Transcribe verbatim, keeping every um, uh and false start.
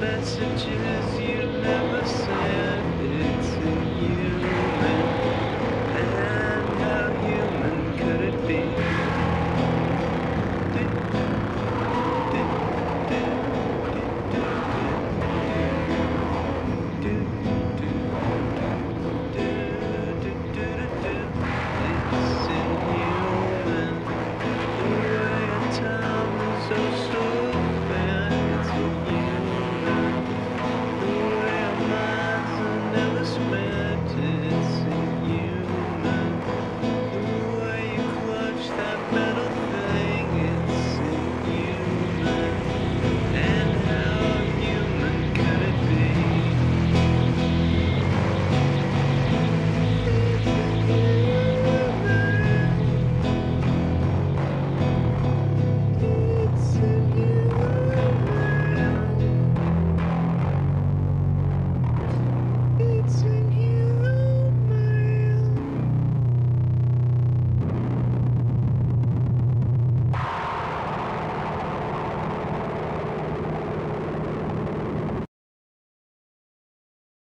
Messages you never send.